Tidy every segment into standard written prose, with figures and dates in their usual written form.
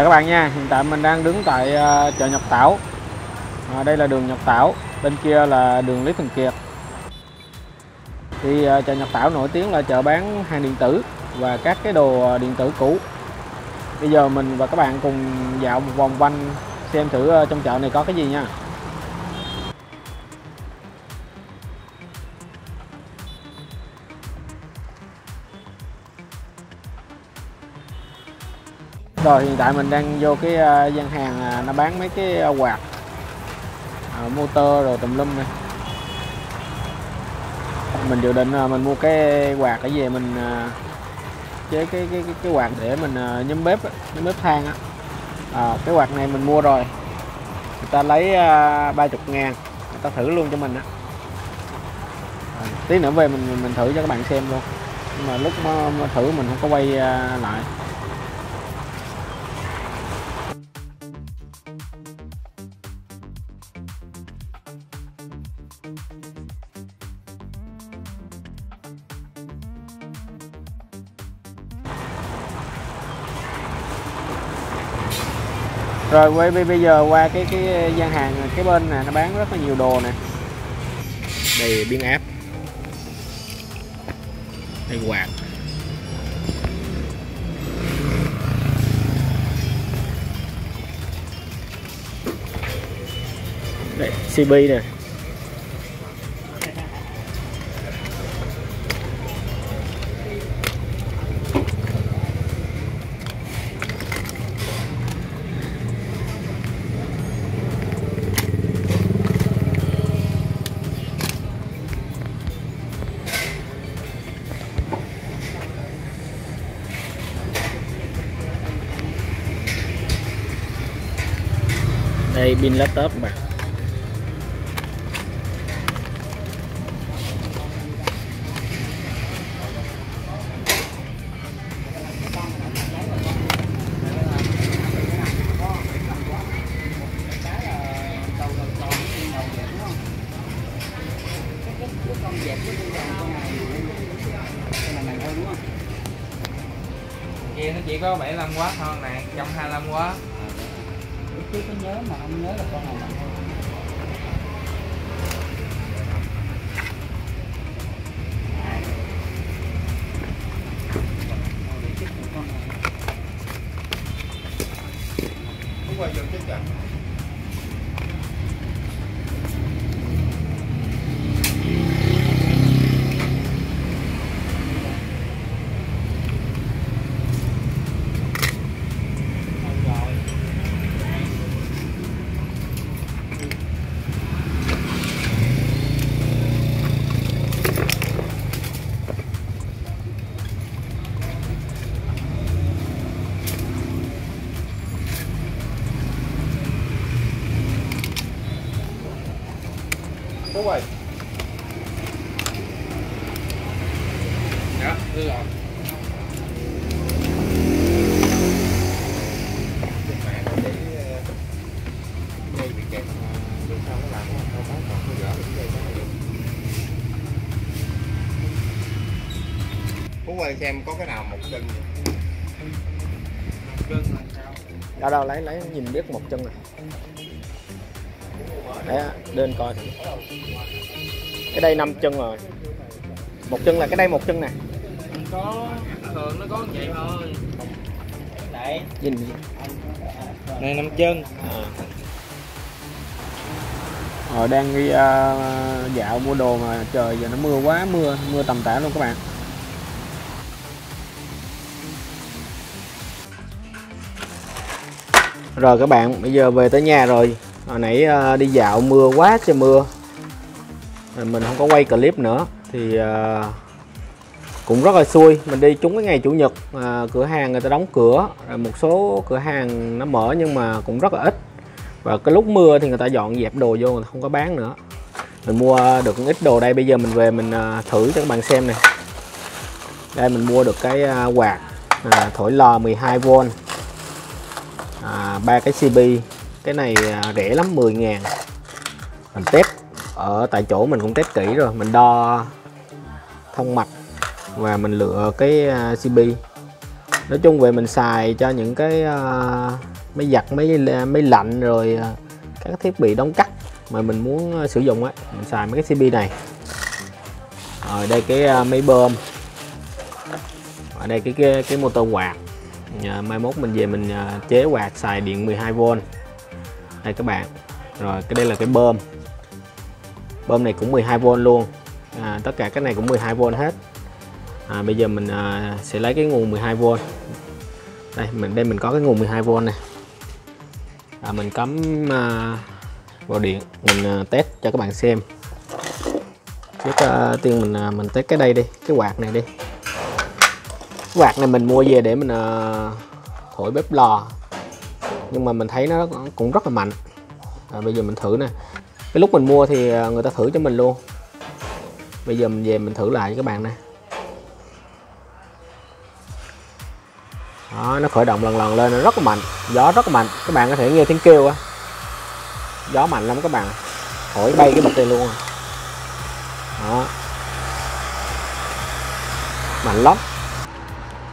Chào các bạn nha, hiện tại mình đang đứng tại chợ Nhật Tảo. Đây là đường Nhật Tảo, bên kia là đường Lý Thường Kiệt. Thì chợ Nhật Tảo nổi tiếng là chợ bán hàng điện tử và các cái đồ điện tử cũ. Bây giờ mình và các bạn cùng dạo một vòng quanh xem thử trong chợ này có cái gì nha. Rồi hiện tại mình đang vô cái gian hàng nó bán mấy cái quạt motor rồi tùm lum này. Mình dự định mình mua cái quạt để về mình chế cái quạt để mình nhóm bếp than á. Cái quạt này mình mua rồi, người ta lấy 30.000, người ta thử luôn cho mình á. Tí nữa về mình thử cho các bạn xem luôn, nhưng mà lúc mà thử mình không có quay lại. Rồi bây giờ qua cái gian hàng cái bên này nó bán rất là nhiều đồ nè. Đây biến áp, đây quạt, đây CB nè, đây pin laptop mà. Kia nó chỉ có 75 W thôi nè, 125 W. Chứ có nhớ mà không nhớ là con này bạn. Vậy. Đó, đưa rồi. Xem có cái nào một chân. Chân là sao? Đâu đâu lấy nhìn biết một chân này. Đấy, đơn coi thử. Cái đây 5 chân rồi. Một chân là cái đây, một chân nè. Có thường nó có vậy thôi. Đấy. Nhìn gì? Này 5 chân. Rồi đang đi dạo mua đồ mà trời giờ nó mưa quá, mưa tầm tã luôn các bạn. Rồi các bạn, bây giờ về tới nhà rồi. Hồi nãy đi dạo mưa quá trời mưa, mình không có quay clip nữa. Thì cũng rất là xui, mình đi trúng cái ngày chủ nhật, cửa hàng người ta đóng cửa, một số cửa hàng nó mở nhưng mà cũng rất là ít. Và cái lúc mưa thì người ta dọn dẹp đồ vô, người ta không có bán nữa. Mình mua được ít đồ đây, bây giờ mình về mình thử cho các bạn xem nè. Đây mình mua được cái quạt thổi lò 12V, 3 cái CB. Cái này rẻ lắm, 10.000. Mình test ở tại chỗ, mình cũng test kỹ rồi, mình đo thông mạch và mình lựa cái CB Nói chung về mình xài cho những cái máy giặt, máy lạnh rồi các thiết bị đóng cắt mà mình muốn sử dụng ấy, mình xài mấy cái CP này. Ở đây cái máy bơm, ở đây cái motor quạt. Mai mốt mình về mình chế quạt xài điện 12V đây các bạn. Rồi cái đây là cái bơm, bơm này cũng 12V luôn, tất cả cái này cũng 12V hết. Bây giờ mình sẽ lấy cái nguồn 12V đây, mình có cái nguồn 12V này, mình cắm vào điện, mình test cho các bạn xem. Trước tiên mình test cái đây đi, cái quạt này đi. Cái quạt này mình mua về để mình thổi bếp lò, nhưng mà mình thấy nó cũng rất là mạnh. Bây giờ mình thử nè, cái lúc mình mua thì người ta thử cho mình luôn, bây giờ mình về mình thử lại cho các bạn nè. Đó, nó khởi động lần lần lên, nó rất là mạnh, gió rất là mạnh, các bạn có thể nghe tiếng kêu á, gió mạnh lắm các bạn, thổi bay cái bịch này luôn. Đó, mạnh lắm.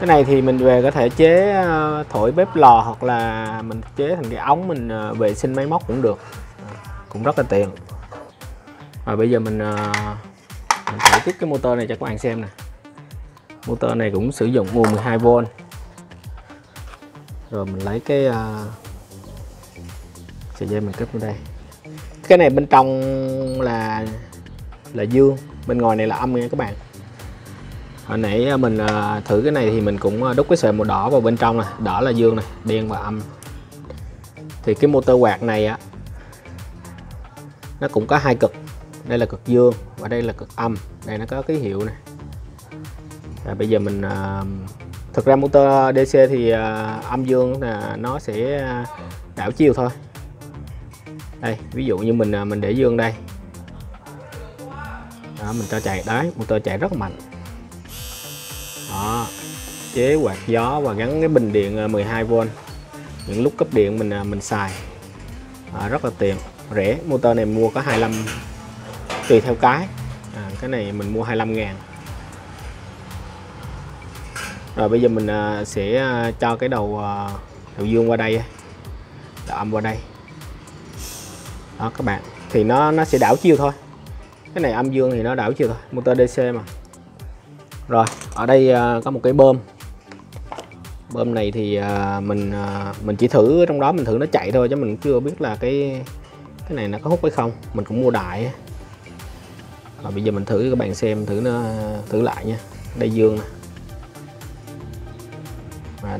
Cái này thì mình về có thể chế thổi bếp lò hoặc là mình chế thành cái ống mình vệ sinh máy móc cũng được, cũng rất là tiện. Rồi bây giờ mình thử tiếp cái motor này cho các bạn xem nè. Motor này cũng sử dụng nguồn 12V. Rồi mình lấy cái sợi dây mình cất vào đây. Cái này bên trong là dương, bên ngoài này là âm nha các bạn. Hồi nãy mình thử cái này thì mình cũng đút cái sợi màu đỏ vào bên trong này, đỏ là dương này, đen và âm. Thì cái motor quạt này á, nó cũng có hai cực, đây là cực dương và đây là cực âm, đây nó có cái hiệu này. Rồi bây giờ mình thực ra motor DC thì âm dương là nó sẽ đảo chiều thôi. Đây ví dụ như mình để dương đây. Đó, mình cho chạy, đấy motor chạy rất mạnh. Đó, chế quạt gió và gắn cái bình điện 12V những lúc cấp điện mình xài rất là tiện, rẻ. Motor này mua có 25, tùy theo cái này mình mua 25.000. Rồi bây giờ mình sẽ cho cái đầu dương qua đây, đầu âm qua đây. Đó các bạn, thì nó sẽ đảo chiều thôi. Cái này âm dương thì nó đảo chiều thôi, motor DC mà. Rồi, ở đây có một cái bơm. Bơm này thì mình chỉ thử trong đó, mình thử nó chạy thôi chứ mình chưa biết là cái này nó có hút hay không. Mình cũng mua đại. Rồi bây giờ mình thử cho các bạn xem, thử lại nha. Đây dương nè.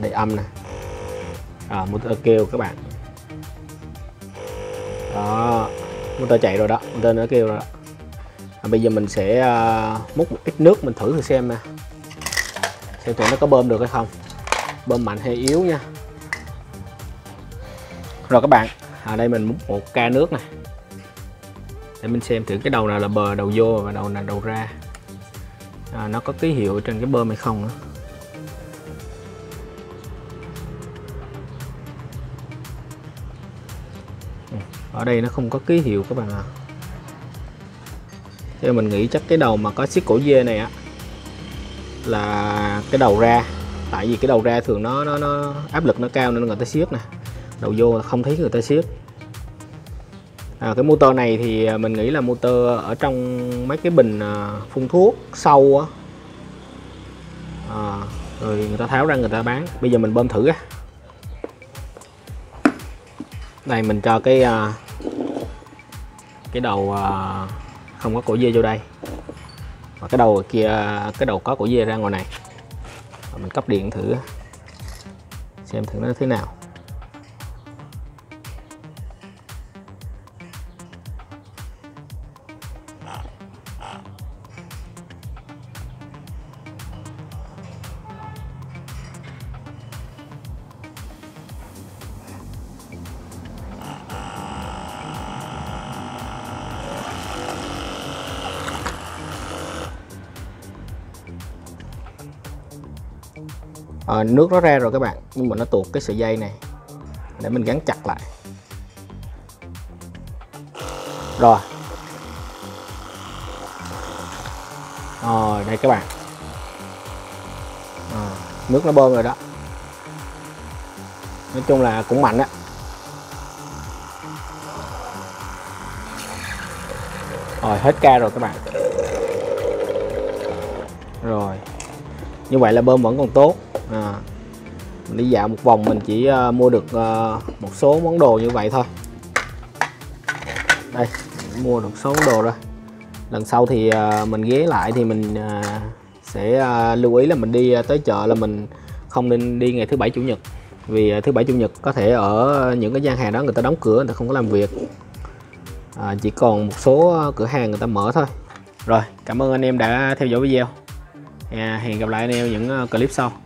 Đây âm nè. Motor kêu các bạn. Đó, motor chạy rồi đó, motor nó kêu rồi đó. Bây giờ mình sẽ múc một ít nước mình thử xem nè, xem tụi nó có bơm được hay không, bơm mạnh hay yếu nha. Rồi các bạn, đây mình múc một ca nước nè để mình xem thử cái đầu nào là bờ đầu vô và đầu nào đầu ra, nó có ký hiệu trên cái bơm hay không nữa. Ở đây nó không có ký hiệu các bạn ạ. Thì mình nghĩ chắc cái đầu mà có xiết cổ dê này á là cái đầu ra, tại vì cái đầu ra thường nó áp lực nó cao nên người ta siết nè, đầu vô không thấy người ta siết. Cái motor này thì mình nghĩ là motor ở trong mấy cái bình phun thuốc sâu á, rồi người ta tháo ra người ta bán. Bây giờ mình bơm thử á. Đây mình cho cái đầu không có cổ dê vô đây, và cái đầu kia, cái đầu có cổ dê ra ngoài này. Và mình cấp điện thử xem thử nó thế nào. Nước nó ra rồi các bạn, nhưng mà nó tuột cái sợi dây này để mình gắn chặt lại. Rồi đây các bạn, nước nó bơm rồi đó. Nói chung là cũng mạnh á. Rồi hết ca rồi các bạn. Rồi như vậy là bơm vẫn còn tốt. Mình đi dạo một vòng mình chỉ mua được một số món đồ như vậy thôi. Đây, mua được số món đồ rồi. Lần sau thì mình ghé lại thì mình sẽ lưu ý là mình đi tới chợ là mình không nên đi ngày thứ bảy chủ nhật, vì thứ bảy chủ nhật có thể ở những cái gian hàng đó người ta đóng cửa, người ta không có làm việc, chỉ còn một số cửa hàng người ta mở thôi. Rồi, cảm ơn anh em đã theo dõi video. Hẹn gặp lại anh em những clip sau.